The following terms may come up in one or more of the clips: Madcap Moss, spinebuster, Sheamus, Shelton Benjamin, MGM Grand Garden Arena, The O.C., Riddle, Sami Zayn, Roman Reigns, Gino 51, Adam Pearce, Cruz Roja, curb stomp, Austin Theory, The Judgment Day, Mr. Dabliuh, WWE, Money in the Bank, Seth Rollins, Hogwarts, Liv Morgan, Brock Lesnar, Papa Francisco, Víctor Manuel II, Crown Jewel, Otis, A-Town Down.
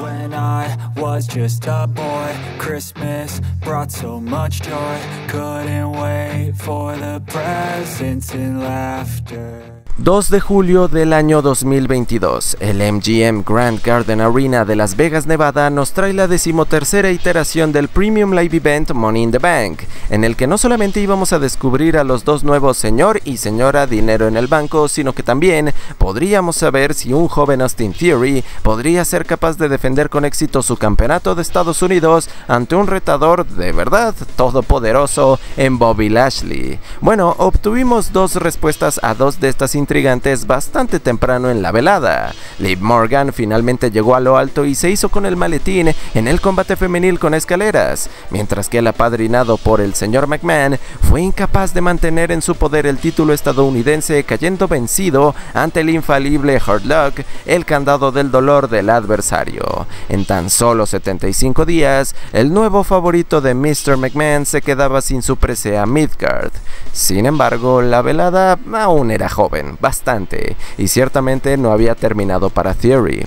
When I was just a boy, Christmas brought so much joy. Couldn't wait for the presents and laughter. 2 de julio del año 2022, el MGM Grand Garden Arena de Las Vegas, Nevada nos trae la 13ª iteración del Premium Live Event Money in the Bank, en el que no solamente íbamos a descubrir a los dos nuevos señor y señora dinero en el banco, sino que también podríamos saber si un joven Austin Theory podría ser capaz de defender con éxito su campeonato de Estados Unidos ante un retador de verdad todopoderoso en Bobby Lashley. Bueno, obtuvimos dos respuestas a dos de estas intrigantes bastante temprano en la velada. Liv Morgan finalmente llegó a lo alto y se hizo con el maletín en el combate femenil con escaleras, mientras que el apadrinado por el señor McMahon fue incapaz de mantener en su poder el título estadounidense, cayendo vencido ante el infalible Hard Luck, el candado del dolor del adversario. En tan solo 75 días, el nuevo favorito de Mr. McMahon se quedaba sin su presea Midcard. Sin embargo, la velada aún era joven, bastante, y ciertamente no había terminado para Theory.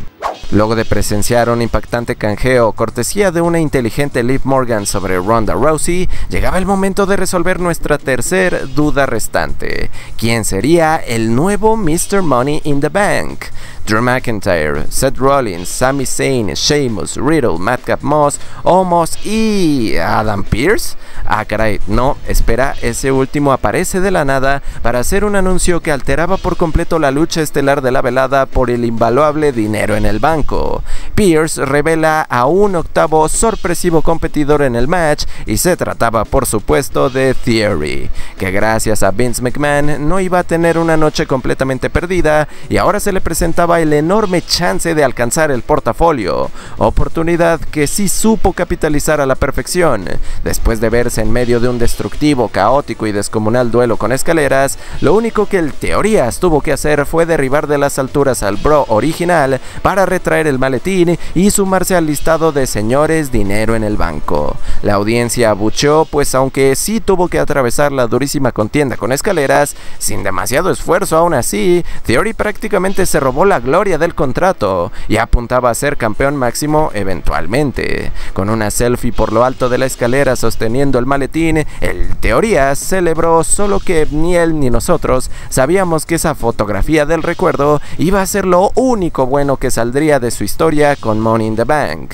Luego de presenciar un impactante canjeo cortesía de una inteligente Liv Morgan sobre Ronda Rousey, llegaba el momento de resolver nuestra tercera duda restante. ¿Quién sería el nuevo Mr. Money in the Bank? Drew McIntyre, Seth Rollins, Sami Zayn, Sheamus, Riddle, Madcap Moss, Omos y... ¿Adam Pearce? Ah, caray, no, espera, ese último aparece de la nada para hacer un anuncio que alteraba por completo la lucha estelar de la velada por el invaluable dinero en el banco. Pearce revela a un octavo sorpresivo competidor en el match y se trataba, por supuesto, de Theory, que gracias a Vince McMahon no iba a tener una noche completamente perdida y ahora se le presentaba el enorme chance de alcanzar el portafolio, oportunidad que sí supo capitalizar a la perfección. Después de verse en medio de un destructivo, caótico y descomunal duelo con escaleras, lo único que el Teorías tuvo que hacer fue derribar de las alturas al bro original para retraer el maletín y sumarse al listado de señores dinero en el banco. La audiencia abucheó, pues aunque sí tuvo que atravesar la durísima contienda con escaleras, sin demasiado esfuerzo aún así, Theory prácticamente se robó la gloria del contrato y apuntaba a ser campeón máximo eventualmente. Con una selfie por lo alto de la escalera sosteniendo el maletín, el Teorías celebró, solo que ni él ni nosotros sabíamos que esa fotografía del recuerdo iba a ser lo único bueno que saldría de su historia con Money in the Bank.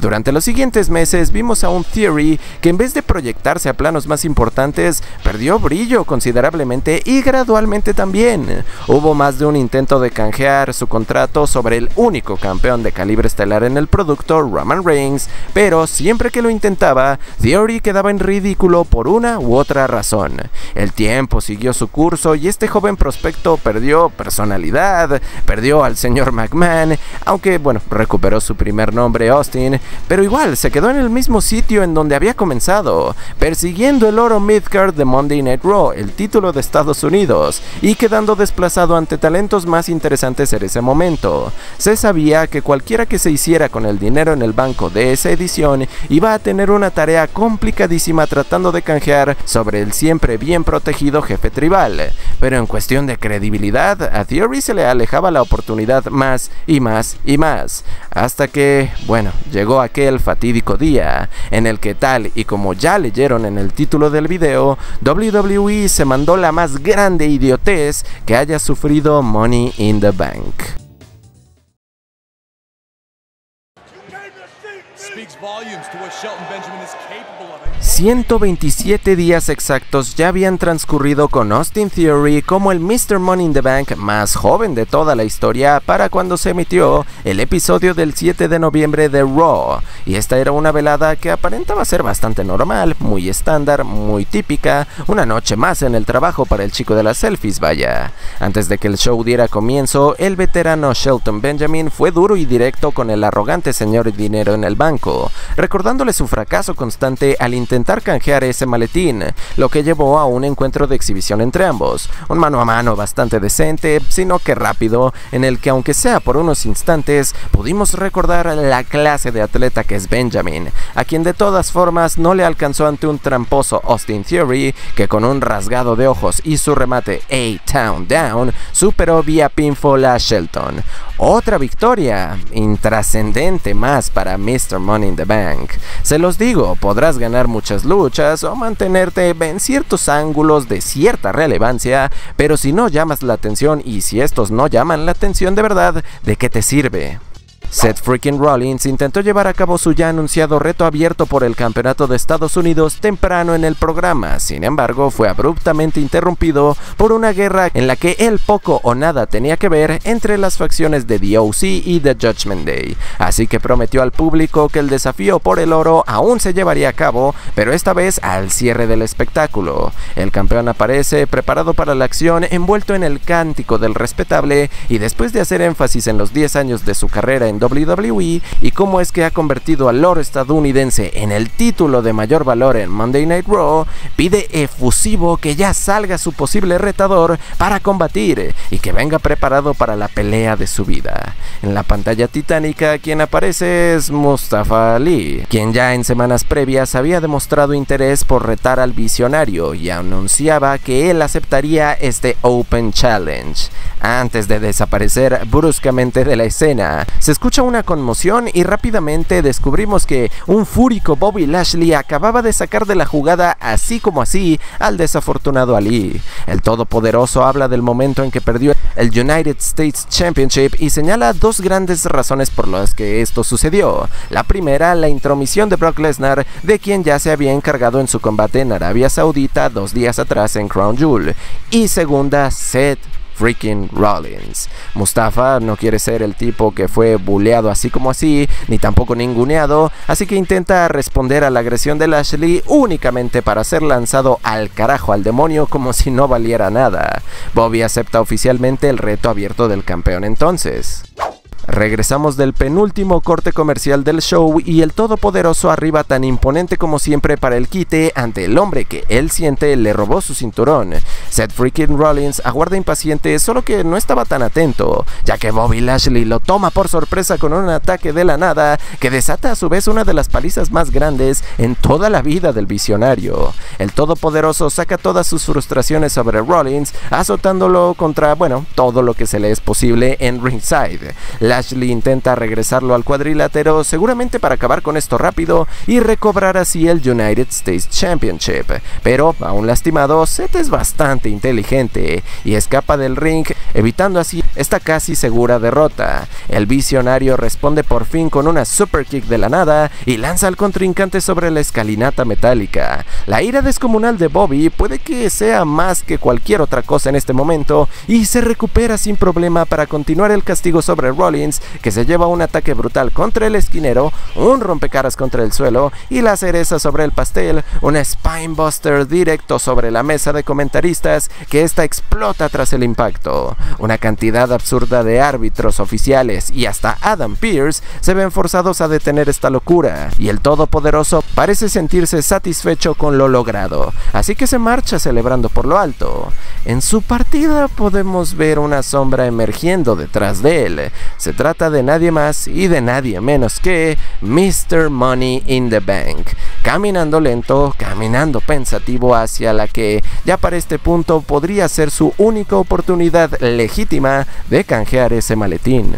Durante los siguientes meses vimos a un Theory que en vez de proyectarse a planos más importantes, perdió brillo considerablemente y gradualmente también. Hubo más de un intento de canjear su contrato sobre el único campeón de calibre estelar en el producto, Roman Reigns, pero siempre que lo intentaba, Theory quedaba en ridículo por una u otra razón. El tiempo siguió su curso y este joven prospecto perdió personalidad, perdió al señor McMahon, aunque bueno, recuperó su primer nombre Austin, pero igual se quedó en el mismo sitio en donde había comenzado, persiguiendo el oro midcard de Monday Night Raw, el título de Estados Unidos, y quedando desplazado ante talentos más interesantes en ese momento. Se sabía que cualquiera que se hiciera con el dinero en el banco de esa edición iba a tener una tarea complicadísima tratando de canjear sobre el siempre bien protegido jefe tribal, pero en cuestión de credibilidad a Theory se le alejaba la oportunidad más y más y más, hasta que, bueno, llegó aquel fatídico día en el que, tal y como ya leyeron en el título del video, WWE se mandó la más grande idiotez que haya sufrido Money in the Bank. Speaks volumes to what Shelton Benjamin is capable of. 127 días exactos ya habían transcurrido con Austin Theory como el Mr. Money in the Bank más joven de toda la historia para cuando se emitió el episodio del 7 de noviembre de Raw, y esta era una velada que aparentaba ser bastante normal, muy estándar, muy típica, una noche más en el trabajo para el chico de las selfies, vaya. Antes de que el show diera comienzo, el veterano Shelton Benjamin fue duro y directo con el arrogante señor dinero en el banco, recordándole su fracaso constante al intentar canjear ese maletín, lo que llevó a un encuentro de exhibición entre ambos, un mano a mano bastante decente, sino que rápido, en el que, aunque sea por unos instantes, pudimos recordar la clase de atleta que es Benjamin, a quien de todas formas no le alcanzó ante un tramposo Austin Theory, que con un rasgado de ojos y su remate A-Town Down superó vía pinfall a Shelton. Otra victoria intrascendente más para Mr. Money in the Bank. Se los digo, podrás ganar muchas luchas o mantenerte en ciertos ángulos de cierta relevancia, pero si no llamas la atención y si estos no llaman la atención de verdad, ¿de qué te sirve? Seth freaking Rollins intentó llevar a cabo su ya anunciado reto abierto por el campeonato de Estados Unidos temprano en el programa, sin embargo fue abruptamente interrumpido por una guerra en la que él poco o nada tenía que ver entre las facciones de The O.C. y The Judgment Day, así que prometió al público que el desafío por el oro aún se llevaría a cabo, pero esta vez al cierre del espectáculo. El campeón aparece preparado para la acción, envuelto en el cántico del respetable, y después de hacer énfasis en los 10 años de su carrera en WWE y cómo es que ha convertido al oro estadounidense en el título de mayor valor en Monday Night Raw, pide efusivo que ya salga su posible retador para combatir y que venga preparado para la pelea de su vida. En la pantalla titánica quien aparece es Mustafa Ali, quien ya en semanas previas había demostrado interés por retar al visionario y anunciaba que él aceptaría este Open Challenge. Antes de desaparecer bruscamente de la escena, se escucha una conmoción y rápidamente descubrimos que un fúrico Bobby Lashley acababa de sacar de la jugada así como así al desafortunado Ali. El todopoderoso habla del momento en que perdió el United States Championship y señala dos grandes razones por las que esto sucedió. La primera, la intromisión de Brock Lesnar, de quien ya se había encargado en su combate en Arabia Saudita 2 días atrás en Crown Jewel. Y segunda, Seth freaking Rollins. Mustafa no quiere ser el tipo que fue buleado así como así, ni tampoco ninguneado, así que intenta responder a la agresión de Lashley únicamente para ser lanzado al carajo, al demonio, como si no valiera nada. Bobby acepta oficialmente el reto abierto del campeón entonces. Regresamos del penúltimo corte comercial del show y el todopoderoso arriba tan imponente como siempre para el quite ante el hombre que él siente le robó su cinturón. Seth freaking Rollins aguarda impaciente, solo que no estaba tan atento, ya que Bobby Lashley lo toma por sorpresa con un ataque de la nada que desata a su vez una de las palizas más grandes en toda la vida del visionario. El todopoderoso saca todas sus frustraciones sobre Rollins, azotándolo contra, bueno, todo lo que se le es posible en ringside. Lashley intenta regresarlo al cuadrilátero, seguramente para acabar con esto rápido y recobrar así el United States Championship, pero aún lastimado, Seth es bastante inteligente y escapa del ring, evitando así esta casi segura derrota. El visionario responde por fin con una super kick de la nada y lanza al contrincante sobre la escalinata metálica. La ira descomunal de Bobby puede que sea más que cualquier otra cosa en este momento y se recupera sin problema para continuar el castigo sobre Rollins, que se lleva un ataque brutal contra el esquinero, un rompecaras contra el suelo y la cereza sobre el pastel, un spinebuster directo sobre la mesa de comentaristas que esta explota tras el impacto. Una cantidad absurda de árbitros, oficiales y hasta Adam Pearce se ven forzados a detener esta locura y el todopoderoso parece sentirse satisfecho con lo logrado, así que se marcha celebrando por lo alto. En su partida podemos ver una sombra emergiendo detrás de él. Se trata de nadie más y de nadie menos que Mr. Money in the Bank, caminando lento, caminando pensativo hacia la que ya para este punto podría ser su única oportunidad legítima de canjear ese maletín.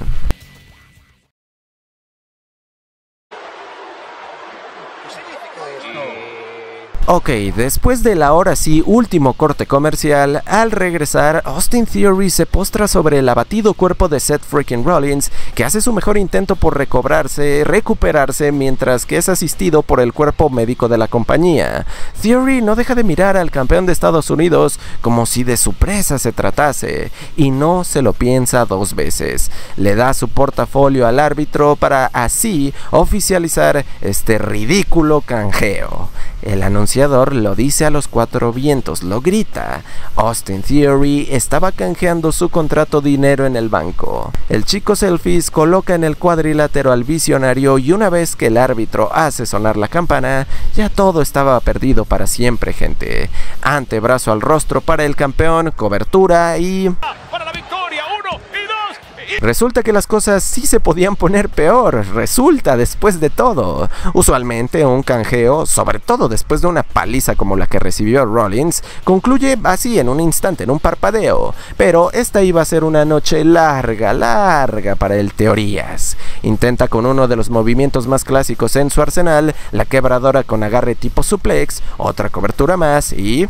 Ok, después del ahora sí último corte comercial, al regresar, Austin Theory se postra sobre el abatido cuerpo de Seth freaking Rollins, que hace su mejor intento por recuperarse, mientras que es asistido por el cuerpo médico de la compañía. Theory no deja de mirar al campeón de Estados Unidos como si de su presa se tratase, y no se lo piensa dos veces. Le da su portafolio al árbitro para así oficializar este ridículo canjeo. El anunciador lo dice a los cuatro vientos, lo grita. Austin Theory estaba canjeando su contrato dinero en el banco. El chico selfies coloca en el cuadrilátero al visionario y una vez que el árbitro hace sonar la campana, ya todo estaba perdido para siempre, gente. Antebrazo al rostro para el campeón, cobertura y... ¡Para la victoria! ¡Uno y dos! Resulta que las cosas sí se podían poner peor, resulta después de todo. Usualmente un canjeo, sobre todo después de una paliza como la que recibió Rollins, concluye así en un instante, en un parpadeo, pero esta iba a ser una noche larga, larga para el Teorías. Intenta con uno de los movimientos más clásicos en su arsenal, la quebradora con agarre tipo suplex, otra cobertura más y...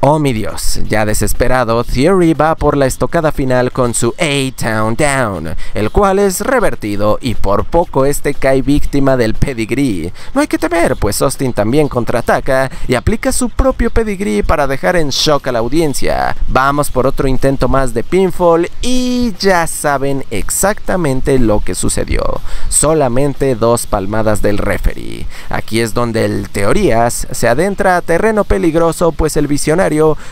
¡oh mi Dios! Ya desesperado, Theory va por la estocada final con su A-Town Down, el cual es revertido y por poco este cae víctima del pedigree. No hay que temer, pues Austin también contraataca y aplica su propio pedigree para dejar en shock a la audiencia. Vamos por otro intento más de pinfall y ya saben exactamente lo que sucedió. Solamente dos palmadas del referee. Aquí es donde el Teorías se adentra a terreno peligroso, pues el visionario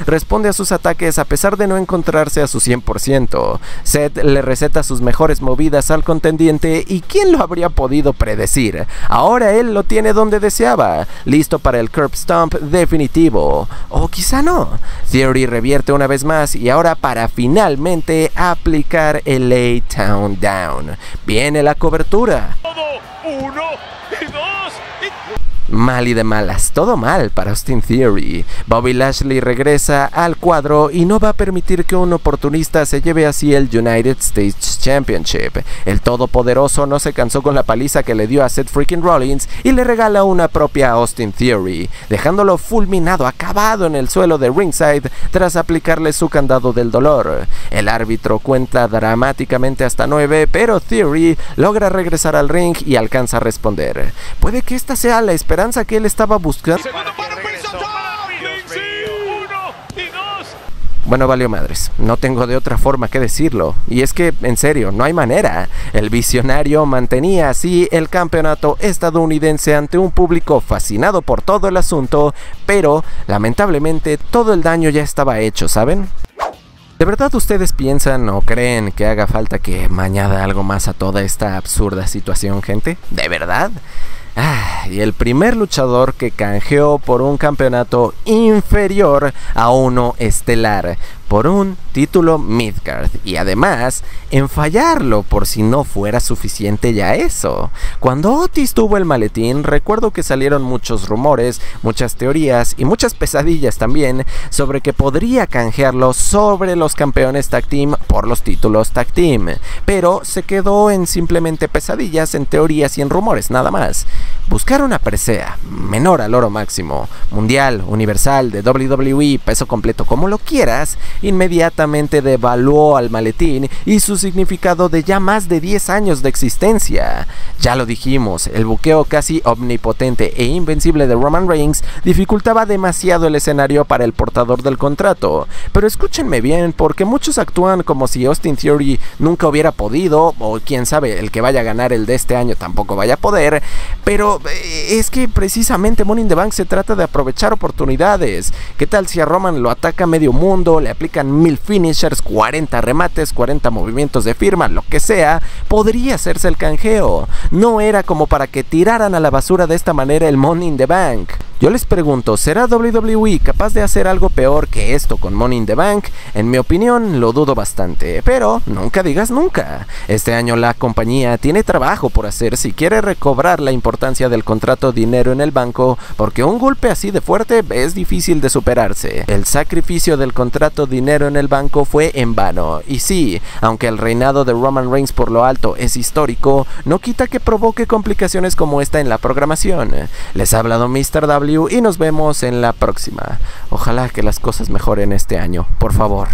responde a sus ataques a pesar de no encontrarse a su 100%. Seth le receta sus mejores movidas al contendiente y ¿quién lo habría podido predecir? Ahora él lo tiene donde deseaba, listo para el curb stomp definitivo. O quizá no. Theory revierte una vez más y ahora para finalmente aplicar el A-Town Down. Viene la cobertura. Mal y de malas, todo mal para Austin Theory. Bobby Lashley regresa al cuadro y no va a permitir que un oportunista se lleve así el United States Championship. El todopoderoso no se cansó con la paliza que le dio a Seth freaking Rollins y le regala una propia a Austin Theory, dejándolo fulminado, acabado en el suelo de ringside tras aplicarle su candado del dolor. El árbitro cuenta dramáticamente hasta 9, pero Theory logra regresar al ring y alcanza a responder. Puede que esta sea la esperanza que él estaba buscando. Bueno, valió madres, no tengo de otra forma que decirlo, y es que, en serio, no hay manera. El visionario mantenía así el campeonato estadounidense ante un público fascinado por todo el asunto, pero, lamentablemente, todo el daño ya estaba hecho, ¿saben? ¿De verdad ustedes piensan o creen que haga falta que añada algo más a toda esta absurda situación, gente? ¿De verdad? Y el primer luchador que canjeó por un campeonato inferior a uno estelar, por un título midcard, y además en fallarlo por si no fuera suficiente ya eso. Cuando Otis tuvo el maletín, recuerdo que salieron muchos rumores, muchas teorías y muchas pesadillas también sobre que podría canjearlo sobre los campeones tag team por los títulos tag team, pero se quedó en simplemente pesadillas, en teorías y en rumores nada más. Buscar una presea menor al oro máximo, mundial, universal, de WWE, peso completo, como lo quieras, inmediatamente devaluó al maletín y su significado de ya más de 10 años de existencia. Ya lo dijimos, el buqueo casi omnipotente e invencible de Roman Reigns dificultaba demasiado el escenario para el portador del contrato, pero escúchenme bien, porque muchos actúan como si Austin Theory nunca hubiera podido, o quién sabe, el que vaya a ganar el de este año tampoco vaya a poder, pero es que precisamente Money in the Bank se trata de aprovechar oportunidades. ¿Qué tal si a Roman lo ataca a medio mundo, le aplican 1000 finishers, 40 remates, 40 movimientos de firma, lo que sea? Podría hacerse el canjeo. No era como para que tiraran a la basura de esta manera el Money in the Bank. Yo les pregunto, ¿será WWE capaz de hacer algo peor que esto con Money in the Bank? En mi opinión, lo dudo bastante, pero nunca digas nunca. Este año la compañía tiene trabajo por hacer si quiere recobrar la importancia del contrato dinero en el banco, porque un golpe así de fuerte es difícil de superarse. El sacrificio del contrato dinero en el banco fue en vano, y sí, aunque el reinado de Roman Reigns por lo alto es histórico, no quita que provoque complicaciones como esta en la programación. Les ha hablado Mr. Dabliuh y nos vemos en la próxima. Ojalá que las cosas mejoren este año, por favor.